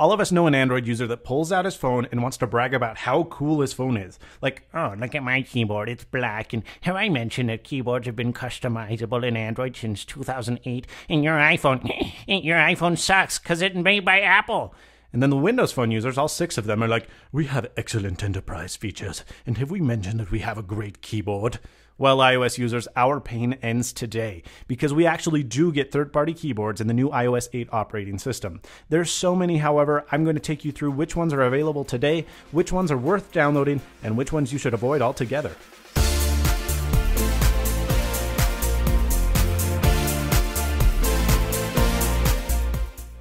All of us know an Android user that pulls out his phone and wants to brag about how cool his phone is. Like, oh, look at my keyboard, it's black, and have I mentioned that keyboards have been customizable in Android since 2008, and your iPhone sucks because it's made by Apple. And then the Windows Phone users, all six of them, are like, we have excellent enterprise features, and have we mentioned that we have a great keyboard? Well, iOS users, our pain ends today, because we actually do get third-party keyboards in the new iOS 8 operating system. There's so many, however, I'm going to take you through which ones are available today, which ones are worth downloading, and which ones you should avoid altogether.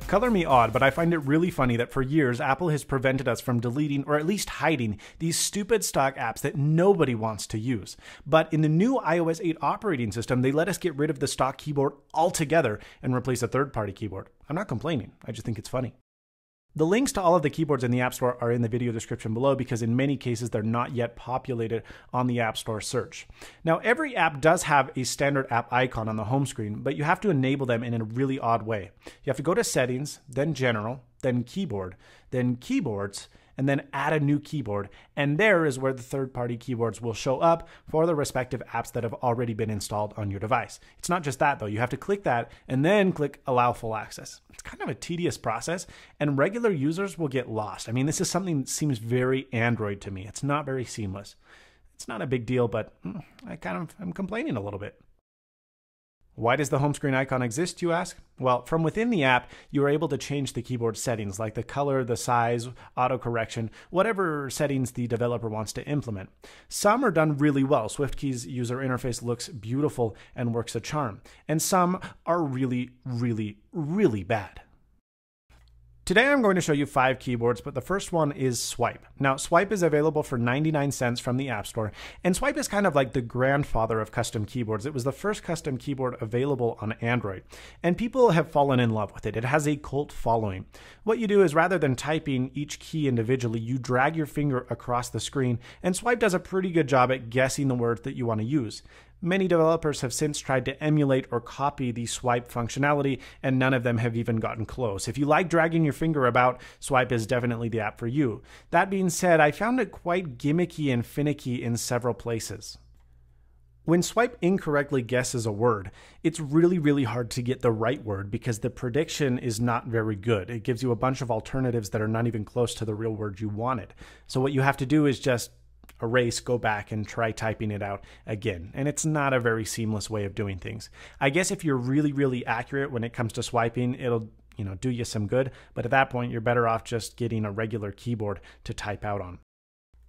Color me odd, but I find it really funny that for years, Apple has prevented us from deleting, or at least hiding, these stupid stock apps that nobody wants to use. But in the new iOS 8 operating system, they let us get rid of the stock keyboard altogether and replace a third-party keyboard. I'm not complaining, I just think it's funny. The links to all of the keyboards in the App Store are in the video description below because in many cases they're not yet populated on the App Store search. Now every app does have a standard app icon on the home screen, but you have to enable them in a really odd way. You have to go to Settings, then General, then Keyboards, and then add a new keyboard. And there is where the third-party keyboards will show up for the respective apps that have already been installed on your device. It's not just that though, you have to click that and then click Allow Full Access. It's kind of a tedious process, and regular users will get lost. I mean, this is something that seems very Android to me. It's not very seamless. It's not a big deal, but I'm complaining a little bit. Why does the home screen icon exist, you ask? Well, from within the app, you are able to change the keyboard settings like the color, the size, auto-correction, whatever settings the developer wants to implement. Some are done really well. SwiftKey's user interface looks beautiful and works a charm. And some are really, really, really bad. Today I'm going to show you 5 keyboards, but the first one is Swype. Now Swype is available for 99 cents from the App Store, and Swype is kind of like the grandfather of custom keyboards. It was the first custom keyboard available on Android, and people have fallen in love with it. It has a cult following. What you do is rather than typing each key individually, you drag your finger across the screen, and Swype does a pretty good job at guessing the words that you want to use. Many developers have since tried to emulate or copy the Swype functionality, and none of them have even gotten close. If you like dragging your finger about, Swype is definitely the app for you. That being said, I found it quite gimmicky and finicky in several places. When Swype incorrectly guesses a word, it's really, really hard to get the right word because the prediction is not very good. It gives you a bunch of alternatives that are not even close to the real word you wanted. So what you have to do is just erase, go back, and try typing it out again. And it's not a very seamless way of doing things. I guess if you're really, really accurate when it comes to swiping, it'll, do you some good. But at that point, you're better off just getting a regular keyboard to type out on.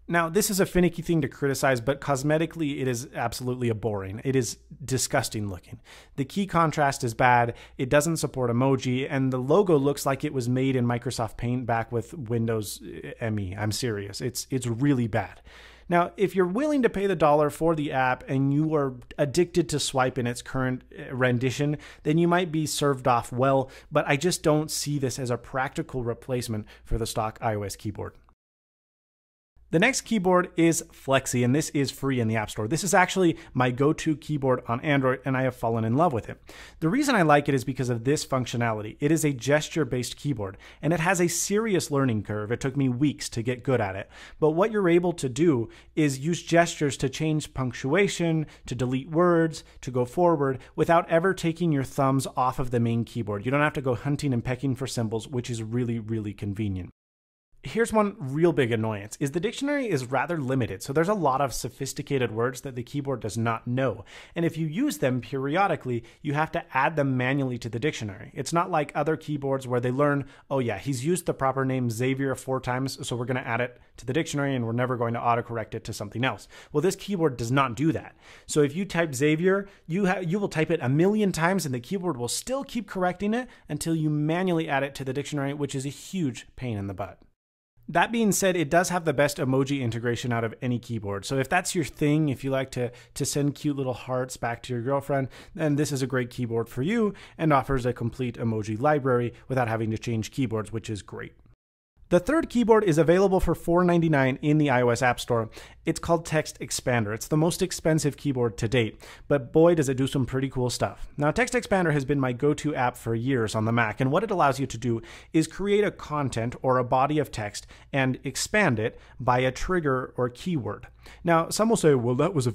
Now, this is a finicky thing to criticize, but cosmetically, it is absolutely abhorring. It is disgusting looking. The key contrast is bad, it doesn't support emoji, and the logo looks like it was made in Microsoft Paint back with Windows ME. I'm serious, it's really bad. Now, if you're willing to pay the dollar for the app and you are addicted to Swype in its current rendition, then you might be served off well, but I just don't see this as a practical replacement for the stock iOS keyboard. The next keyboard is Fleksy, and this is free in the App Store. This is actually my go-to keyboard on Android, and I have fallen in love with it. The reason I like it is because of this functionality. It is a gesture-based keyboard, and it has a serious learning curve. It took me weeks to get good at it. But what you're able to do is use gestures to change punctuation, to delete words, to go forward, without ever taking your thumbs off of the main keyboard. You don't have to go hunting and pecking for symbols, which is really, really convenient. Here's one real big annoyance, is the dictionary is rather limited, so there's a lot of sophisticated words that the keyboard does not know. And if you use them periodically, you have to add them manually to the dictionary. It's not like other keyboards where they learn, oh yeah, he's used the proper name Xavier 4 times, so we're going to add it to the dictionary and we're never going to autocorrect it to something else. Well, this keyboard does not do that. So if you type Xavier, you will type it 1,000,000 times and the keyboard will still keep correcting it until you manually add it to the dictionary, which is a huge pain in the butt. That being said, it does have the best emoji integration out of any keyboard. So if that's your thing, if you like to send cute little hearts back to your girlfriend, then this is a great keyboard for you and offers a complete emoji library without having to change keyboards, which is great. The third keyboard is available for $4.99 in the iOS App Store, It's called TextExpander. It's the most expensive keyboard to date, but boy does it do some pretty cool stuff. Now, TextExpander has been my go-to app for years on the Mac, and what it allows you to do is create a content or a body of text and expand it by a trigger or keyword. Now, some will say, well, that was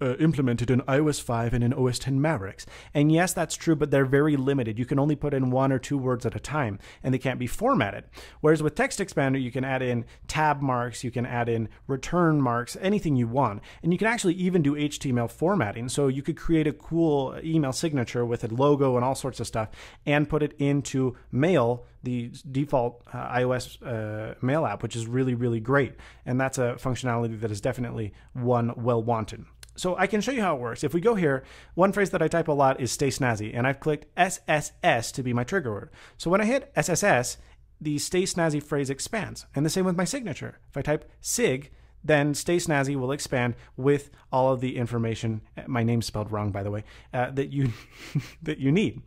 implemented in iOS 5 and in OS X Mavericks. And yes, that's true, but they're very limited. You can only put in one or two words at a time, and they can't be formatted. Whereas with TextExpander, you can add in tab marks, you can add in return marks, anything you want. And you can actually even do HTML formatting. So you could create a cool email signature with a logo and all sorts of stuff and put it into Mail, the default iOS mail app, which is really, really great. And that's a functionality that is definitely one well wanted. So I can show you how it works. If we go here, one phrase that I type a lot is stay snazzy, and I've clicked SSS to be my trigger word. So when I hit SSS, the stay snazzy phrase expands. And the same with my signature. If I type SIG, then stay snazzy will expand with all of the information, my name's spelled wrong, by the way, that you need.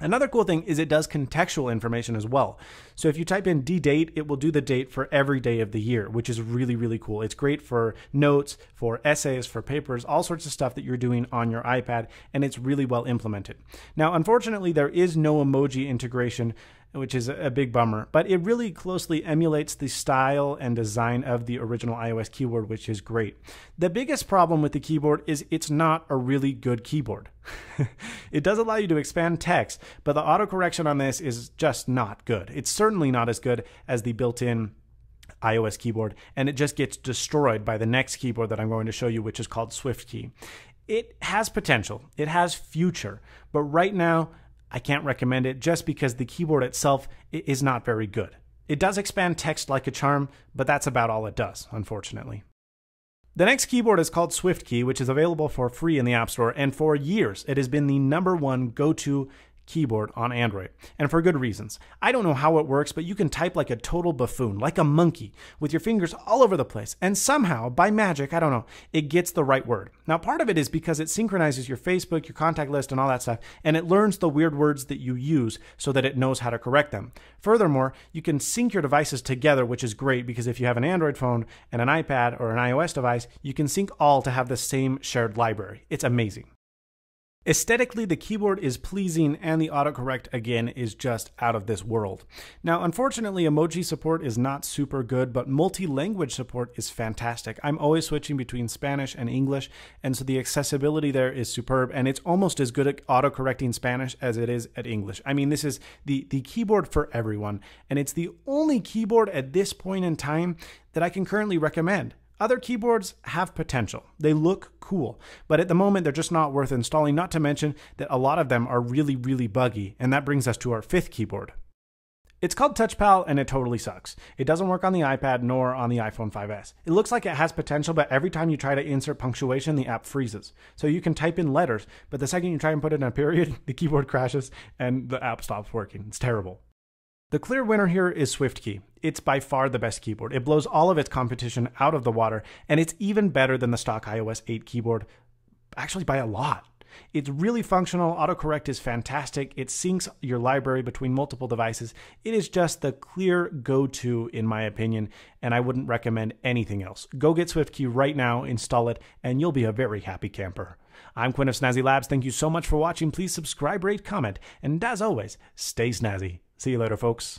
Another cool thing is it does contextual information as well. So if you type in ddate, it will do the date for every day of the year, which is really, really cool. It's great for notes, for essays, for papers, all sorts of stuff that you're doing on your iPad, and it's really well implemented. Now, unfortunately, there is no emoji integration, which is a big bummer, but it really closely emulates the style and design of the original iOS keyboard, which is great. The biggest problem with the keyboard is it's not a really good keyboard. It does allow you to expand text, but the autocorrection on this is just not good. It's certainly not as good as the built-in iOS keyboard, and it just gets destroyed by the next keyboard that I'm going to show you, which is called SwiftKey. It has potential, it has future, but right now, I can't recommend it just because the keyboard itself is not very good. It does expand text like a charm, but that's about all it does, unfortunately. The next keyboard is called SwiftKey, which is available for free in the App Store, and for years it has been the #1 go-to keyboard on Android, and for good reasons. I don't know how it works, but you can type like a total buffoon, like a monkey, with your fingers all over the place, and somehow, by magic, I don't know, it gets the right word. Now, part of it is because it synchronizes your Facebook, your contact list, and all that stuff, and it learns the weird words that you use so that it knows how to correct them. Furthermore, you can sync your devices together, which is great, because if you have an Android phone and an iPad or an iOS device, you can sync all to have the same shared library. It's amazing. Aesthetically, the keyboard is pleasing, and the autocorrect, again, is just out of this world. Now, unfortunately, emoji support is not super good, but multi-language support is fantastic. I'm always switching between Spanish and English, and so the accessibility there is superb, and it's almost as good at autocorrecting Spanish as it is at English. I mean, this is the keyboard for everyone, and it's the only keyboard at this point in time that I can currently recommend. Other keyboards have potential. They look cool, but at the moment they're just not worth installing, not to mention that a lot of them are really, really buggy, and that brings us to our fifth keyboard. It's called TouchPal, and it totally sucks. It doesn't work on the iPad nor on the iPhone 5S. It looks like it has potential, but every time you try to insert punctuation, the app freezes. So you can type in letters, but the second you try and put in a period, the keyboard crashes and the app stops working. It's terrible. The clear winner here is SwiftKey. It's by far the best keyboard. It blows all of its competition out of the water, and it's even better than the stock iOS 8 keyboard, actually by a lot. It's really functional, autocorrect is fantastic, it syncs your library between multiple devices. It is just the clear go-to in my opinion, and I wouldn't recommend anything else. Go get SwiftKey right now, install it, and you'll be a very happy camper. I'm Quinn of Snazzy Labs, thank you so much for watching, please subscribe, rate, comment, and as always, stay snazzy. See you later, folks.